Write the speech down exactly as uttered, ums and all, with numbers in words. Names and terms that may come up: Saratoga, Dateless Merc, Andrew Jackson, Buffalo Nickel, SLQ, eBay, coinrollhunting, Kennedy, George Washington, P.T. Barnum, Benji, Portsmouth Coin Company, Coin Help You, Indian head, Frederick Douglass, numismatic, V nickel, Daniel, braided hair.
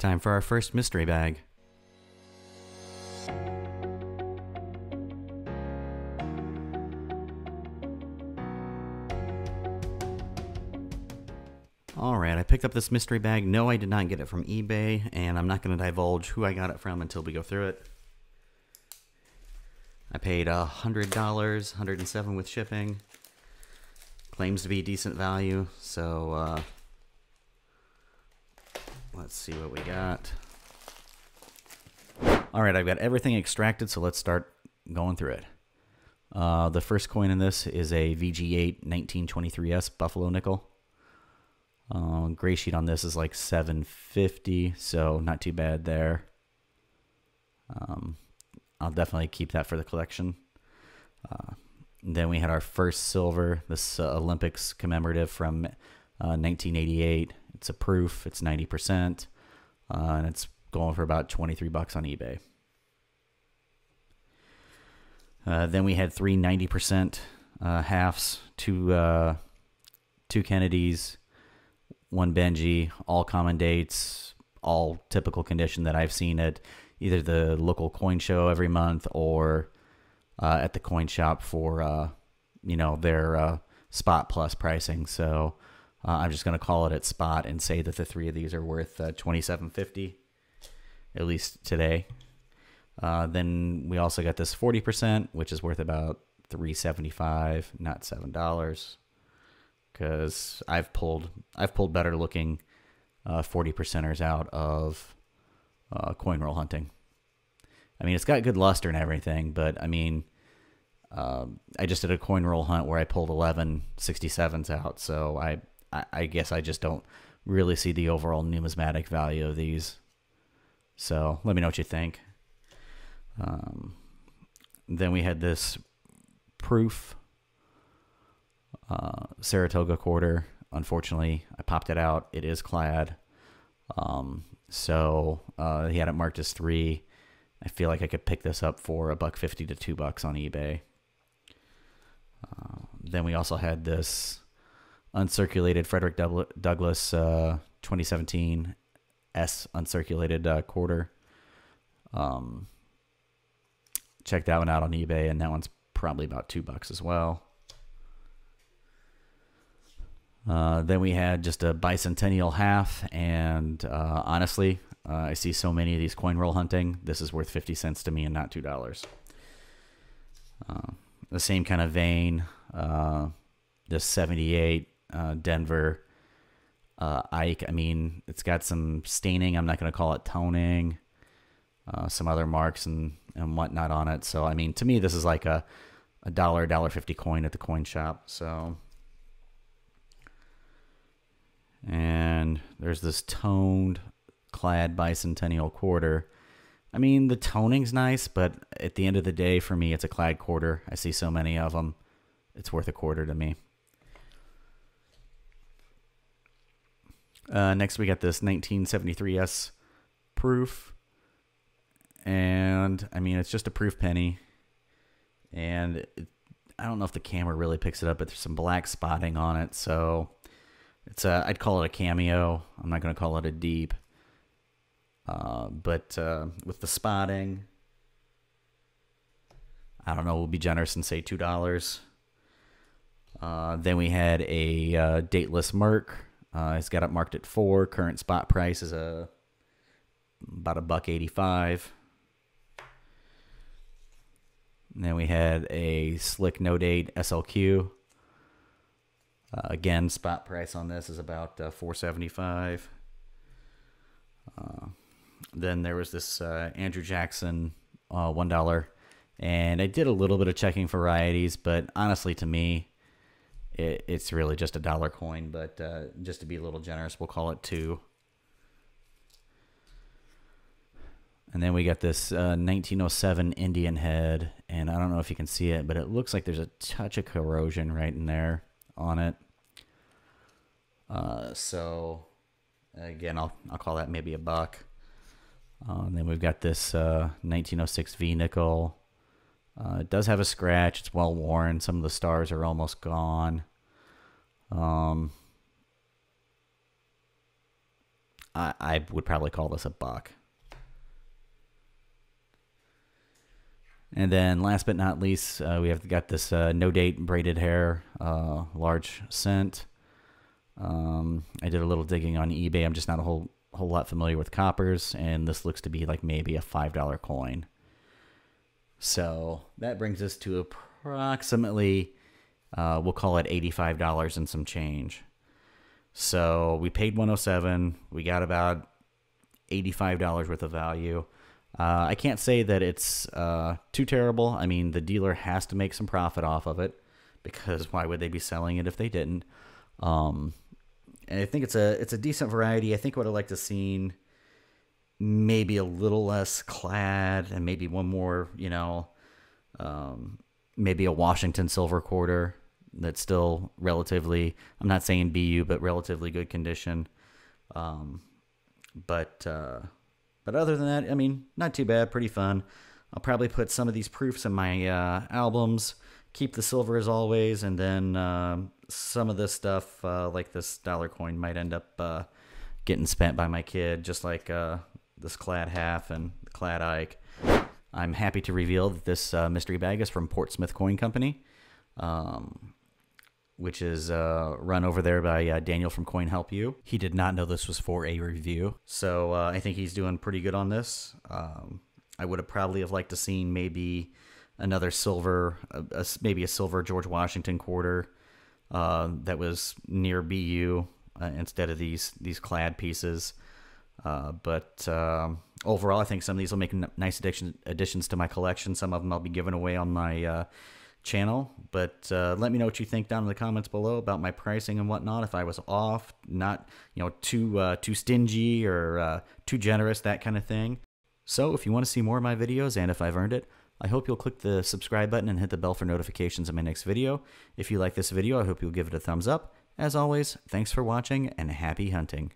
Time for our first mystery bag. Alright, I picked up this mystery bag. No, I did not get it from eBay, and I'm not going to divulge who I got it from until we go through it. I paid one hundred dollars, one hundred seven dollars with shipping. Claims to be decent value, so uh, let's see what we got. Alright, I've got everything extracted, so let's start going through it. Uh, the first coin in this is a V G eight nineteen twenty-three S Buffalo Nickel. Uh, gray sheet on this is like seven fifty, so not too bad there. Um, I'll definitely keep that for the collection. Uh, then we had our first silver, this uh, Olympics commemorative from uh, nineteen eighty-eight. It's a proof, it's ninety percent, uh, and it's going for about twenty-three bucks on eBay. Uh, then we had three ninety percent uh, halves, two, uh, two Kennedys, one Benji, all common dates, all typical condition that I've seen at either the local coin show every month or uh, at the coin shop for, uh, you know, their uh, spot plus pricing. So uh, I'm just going to call it at spot and say that the three of these are worth uh, twenty-seven fifty, at least today. Uh, then we also got this forty percent, which is worth about three seventy-five, not seven dollars. Because I've pulled I've pulled better looking uh, forty percenters out of uh, coin roll hunting. I mean, it's got good luster and everything, but I mean, uh, I just did a coin roll hunt where I pulled eleven sixty-sevens out, so I, I I guess I just don't really see the overall numismatic value of these. So let me know what you think. Um, then we had this proof. Uh, Saratoga quarter. Unfortunately, I popped it out. It is clad. Um, so uh, he had it marked as three. I feel like I could pick this up for a buck fifty to two bucks on eBay. Uh, then we also had this uncirculated Frederick Douglass uh, twenty seventeen S uncirculated uh, quarter. Um, check that one out on eBay, and that one's probably about two bucks as well. Uh, then we had just a bicentennial half, and uh, honestly, uh, I see so many of these coin roll hunting. This is worth fifty cents to me and not two dollars. Uh, the same kind of vein, uh, this seventy-eight uh, Denver uh, Ike. I mean, it's got some staining. I'm not going to call it toning, uh, some other marks and, and whatnot on it. So, I mean, to me, this is like a, a dollar, a dollar fifty coin at the coin shop. So... and there's this toned clad bicentennial quarter. I mean, the toning's nice, but at the end of the day, for me, it's a clad quarter. I see so many of them. It's worth a quarter to me. Uh, next, we got this nineteen seventy-three S proof. And, I mean, it's just a proof penny. And it, I don't know if the camera really picks it up, but there's some black spotting on it, so... it's a, I'd call it a cameo. I'm not going to call it a deep. Uh, but uh, with the spotting, I don't know, we'll be generous and say two dollars. Uh, then we had a uh, Dateless Merc. Uh, it's got it marked at four. Current spot price is a, about a buck eighty-five. And then we had a slick no date S L Q. Uh, again, spot price on this is about uh, four seventy-five. Uh, then there was this uh, Andrew Jackson uh, one dollar, and I did a little bit of checking varieties, but honestly, to me, it, it's really just a dollar coin. But uh, just to be a little generous, we'll call it two. And then we got this uh, nineteen oh seven Indian head, and I don't know if you can see it, but it looks like there's a touch of corrosion right in there on it. Uh, so again, I'll, I'll call that maybe a buck. Uh, and then we've got this uh, nineteen oh six V nickel. Uh, it does have a scratch. It's well worn. Some of the stars are almost gone. Um, I, I would probably call this a buck. And then last but not least, uh, we have got this uh, no date braided hair, uh, large cent. Um, I did a little digging on eBay. I'm just not a whole whole lot familiar with coppers, and this looks to be like maybe a five dollar coin. So that brings us to approximately, uh, we'll call it eighty-five dollars and some change. So we paid one oh seven. We got about eighty-five dollars worth of value. Uh, I can't say that it's uh, too terrible. I mean, the dealer has to make some profit off of it, because why would they be selling it if they didn't? Um, and I think it's a it's a decent variety. I think what I would like to seen maybe a little less clad, and maybe one more, you know, um, maybe a Washington silver quarter that's still relatively, I'm not saying B U, but relatively good condition. Um, but uh, but other than that, I mean, not too bad, pretty fun. I'll probably put some of these proofs in my uh, albums. Keep the silver as always, and then uh, some of this stuff, uh, like this dollar coin, might end up uh, getting spent by my kid, just like uh, this clad half and the clad Ike. I'm happy to reveal that this uh, mystery bag is from Portsmouth Coin Company, um, which is uh, run over there by uh, Daniel from Coin Help You. He did not know this was for a review, so uh, I think he's doing pretty good on this. Um, I would have probably have liked to seen maybe another silver, uh, uh, maybe a silver George Washington quarter uh, that was near B U uh, instead of these these clad pieces. Uh, but uh, overall, I think some of these will make n nice addition additions to my collection. Some of them I'll be giving away on my uh, channel. But uh, let me know what you think down in the comments below about my pricing and whatnot. If I was off, not you know too uh, too stingy or uh, too generous, that kind of thing. So if you want to see more of my videos and if I've earned it, I hope you'll click the subscribe button and hit the bell for notifications of my next video. If you like this video, I hope you'll give it a thumbs up. As always, thanks for watching and happy hunting.